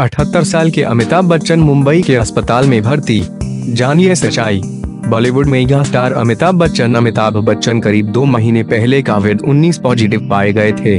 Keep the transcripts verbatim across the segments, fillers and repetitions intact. अठहत्तर साल के अमिताभ बच्चन मुंबई के अस्पताल में भर्ती, जानिए सच्चाई। बॉलीवुड मेगा स्टार अमिताभ बच्चन अमिताभ बच्चन करीब दो महीने पहले कोविड उन्नीस पॉजिटिव पाए गए थे,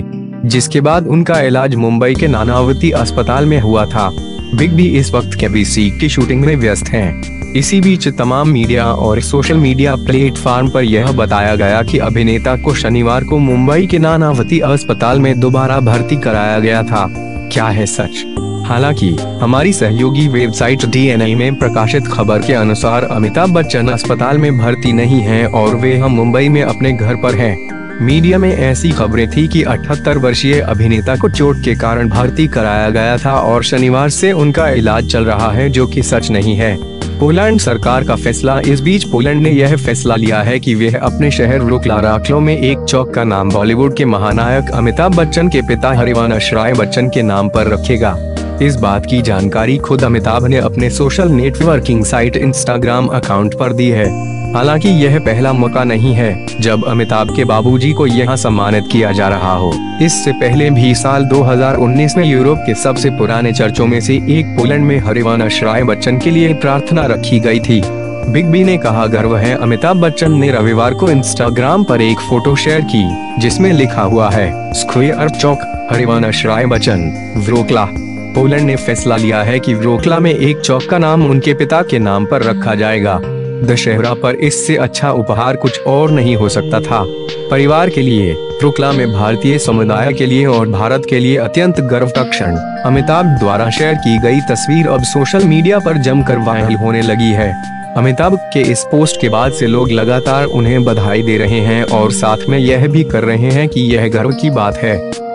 जिसके बाद उनका इलाज मुंबई के नानावती अस्पताल में हुआ था। बिग बी इस वक्त केबीसी की शूटिंग में व्यस्त हैं। इसी बीच तमाम मीडिया और सोशल मीडिया प्लेटफॉर्म पर यह बताया गया कि अभिनेता को शनिवार को मुंबई के नानावती अस्पताल में दोबारा भर्ती कराया गया था। क्या है सच? हालांकि हमारी सहयोगी वेबसाइट डी एन ए में प्रकाशित खबर के अनुसार अमिताभ बच्चन अस्पताल में भर्ती नहीं हैं और वे हम मुंबई में अपने घर पर हैं। मीडिया में ऐसी खबरें थी कि अठहत्तर वर्षीय अभिनेता को चोट के कारण भर्ती कराया गया था और शनिवार से उनका इलाज चल रहा है, जो कि सच नहीं है। पोलैंड सरकार का फैसला। इस बीच पोलैंड ने यह फैसला लिया है कि वह अपने शहर व्रोकला में एक चौक का नाम बॉलीवुड के महानायक अमिताभ बच्चन के पिता हरिवंश राय बच्चन के नाम पर रखेगा। इस बात की जानकारी खुद अमिताभ ने अपने social networking site Instagram account पर दी है। हालांकि यह पहला मौका नहीं है जब अमिताभ के बाबूजी को यहां सम्मानित किया जा रहा हो। इससे पहले भी साल दो हज़ार उन्नीस में यूरोप के सबसे पुराने चर्चों में से एक पोलैंड में हरिवंश राय बच्चन के लिए प्रार्थना रखी गई थी। बिग बी ने कहा, गर्व है। अमिताभ बच्चन ने रविवार को इंस्टाग्राम पर एक फोटो शेयर की जिसमें लिखा हुआ है, स्क्वेयर चौक, हरिवंश राय बच्चन, व्रोकला। पोलैंड ने फैसला लिया है कि व्रोकला में एक चौक का नाम उनके पिता के नाम पर रखा जाएगा। दशहरा पर इससे अच्छा उपहार कुछ और नहीं हो सकता था। परिवार के लिए, व्रोकला में भारतीय समुदाय के लिए और भारत के लिए अत्यंत गर्व का क्षण। अमिताभ द्वारा शेयर की गई तस्वीर अब सोशल मीडिया पर जमकर वायरल होने लगी है। अमिताभ के इस पोस्ट के बाद से लोग लगातार उन्हें बधाई दे रहे हैं और साथ में यह भी कर रहे हैं कि यह गर्व की बात है।